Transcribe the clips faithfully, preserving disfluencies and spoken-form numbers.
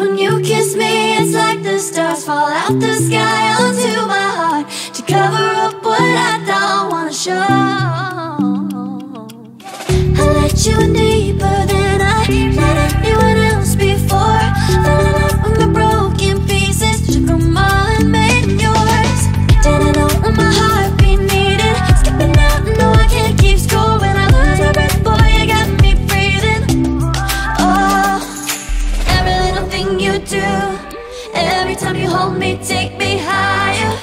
When you kiss me, it's like the stars fall out the sky onto my heart to cover up what I don't wanna show. I let you in deeper than I let anyone else before. Fell in love with my broken pieces, took them all and made them yours. Didn't know what my heart be needed, skipping out, no I can't keep score. When I lose my breath, boy, you got me breathing. Oh, every little thing you do, every time you hold me, take me higher.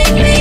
Take me